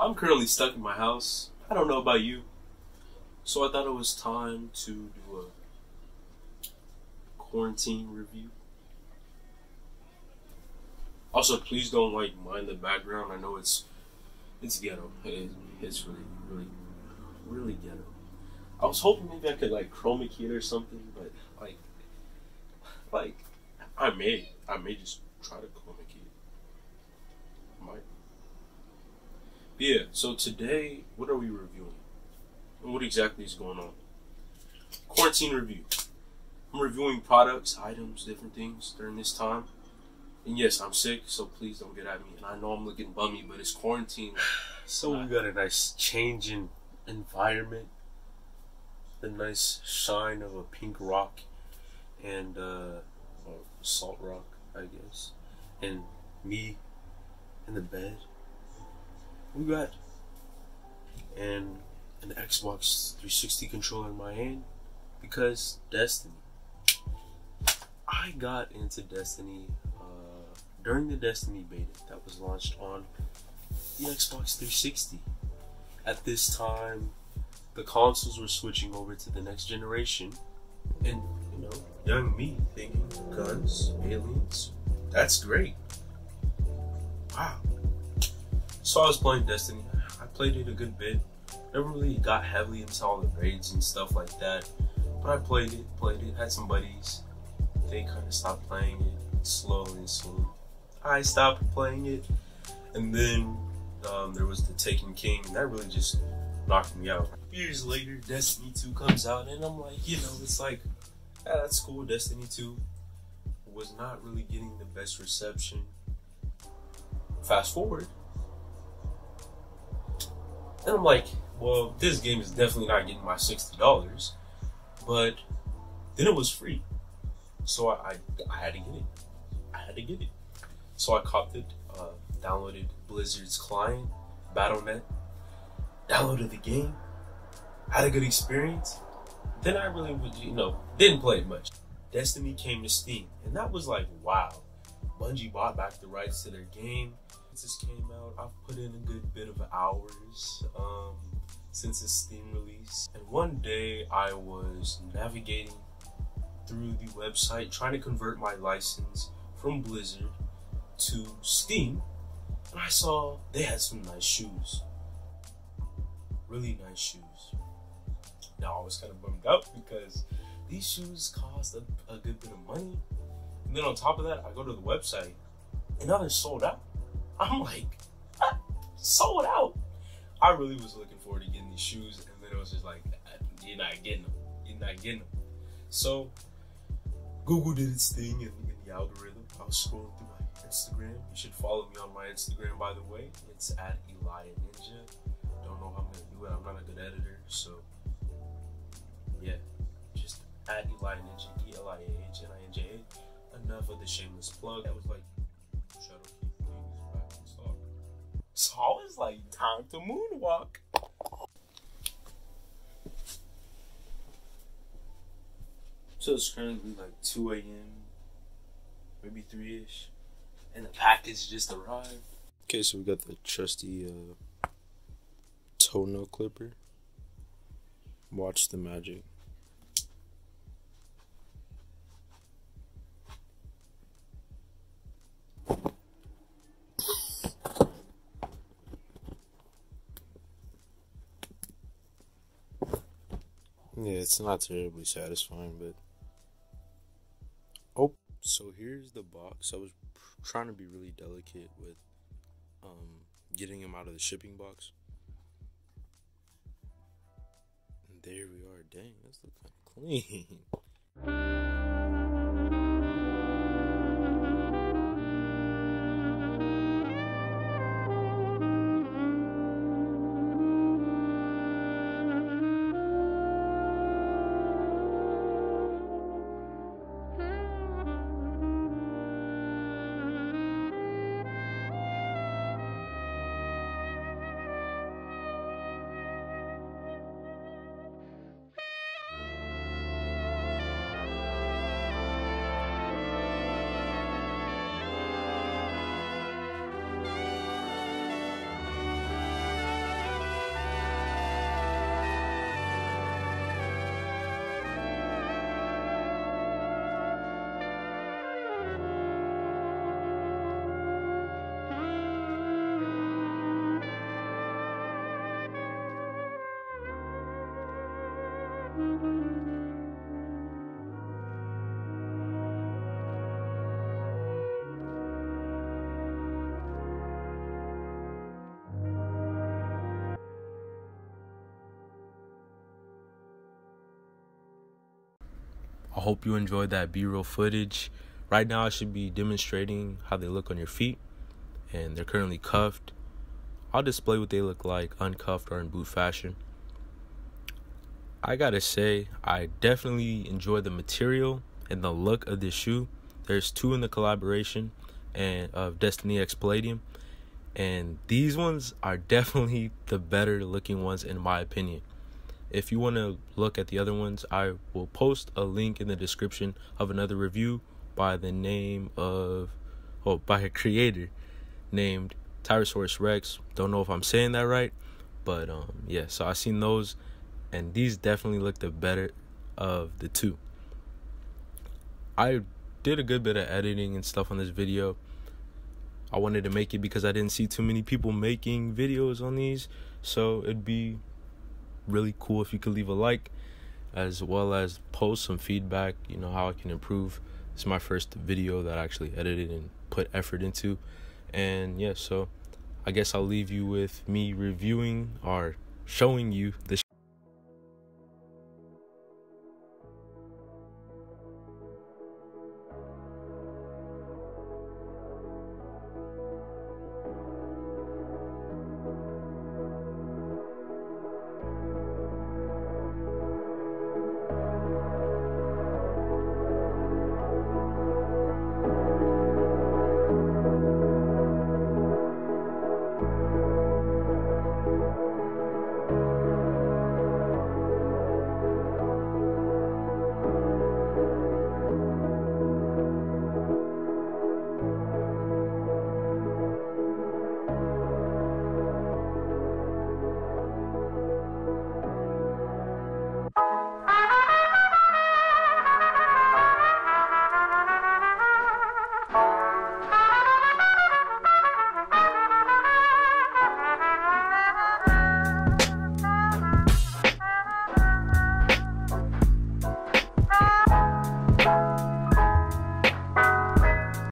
I'm currently stuck in my house. I don't know about you. So I thought it was time to do a quarantine review. Also, please don't mind the background. I know it's ghetto. It's really ghetto. I was hoping maybe I could chroma key it or something, but I may just try to chroma key it. Might. Yeah. So today, what are we reviewing? What exactly is going on? Quarantine review. I'm reviewing products, items, different things during this time. And yes, I'm sick, so please don't get at me. And I know I'm looking bummy, but it's quarantine. So we got a nice change in environment. The nice shine of a pink rock and salt rock, I guess. And me in the bed. We got an Xbox 360 controller in my hand because Destiny. I got into Destiny during the Destiny beta that was launched on the Xbox 360. At this time, the consoles were switching over to the next generation, and you know, young me thinking guns, aliens, that's great. Wow. So I was playing Destiny. I played it a good bit. Never really got heavily into all the raids and stuff like that, but I played it, had some buddies. They kind of stopped playing it slowly. I stopped playing it, and then there was the Taken King. That really just knocked me out. Years later, Destiny 2 comes out, and I'm like, you know, it's like, yeah, that's cool. Destiny 2 was not really getting the best reception. Fast forward, and I'm like, well, this game is definitely not getting my $60, but then it was free. So I had to get it. So I copped it, downloaded Blizzard's client, Battle.net, downloaded the game, had a good experience. Then I really didn't play it much. Destiny came to Steam, and that was like, wow. Bungie bought back the rights to their game. Since this came out, I've put in a good bit of hours since its Steam release. And one day I was navigating through the website trying to convert my license from Blizzard to Steam, and I saw they had some nice shoes. Really nice shoes. Now I was kind of bummed out because these shoes cost a good bit of money. And then on top of that, I go to the website and now they're sold out. I'm like, ah, sold out. I really was looking forward to getting these shoes, and then it was just like, you're not getting them. So Google did its thing in the algorithm. I was scrolling through my Instagram. You should follow me on my Instagram, by the way. It's at Elianinja. Don't know how I'm going to do it. I'm not a good editor. So, yeah. Just at Elianinja, E-L-I-A-H-N-I-N-J-A. Enough of the shameless plug. That was like, shadow keep things back in stock. So I was like, time to moonwalk. So it's currently like 2 a.m., maybe 3-ish, and the package just arrived. Okay, so we got the trusty toenail clipper. Watch the magic. Yeah, it's not terribly satisfying, but... Oh, so here's the box. I was trying to be really delicate with getting them out of the shipping box. And there we are. Dang, that's looking kind of clean. I hope you enjoyed that B-roll footage. Right now I should be demonstrating how they look on your feet, and they're currently cuffed. I'll display what they look like uncuffed or in boot fashion. I gotta say, I definitely enjoy the material and the look of this shoe. There's two in the collaboration and of Destiny X Palladium, and these ones are definitely the better looking ones in my opinion. If you want to look at the other ones, I will post a link in the description of another review by the name of, well, by a creator named TysaurusRex. Don't know if I'm saying that right, but yeah, so I've seen those, and these definitely look the better of the two. I did a good bit of editing and stuff on this video. I wanted to make it because I didn't see too many people making videos on these, so it'd be really cool if you could leave a like, as well as post some feedback, you know, how I can improve. This is my first video that I actually edited and put effort into, and yeah, so I guess I'll leave you with me reviewing or showing you the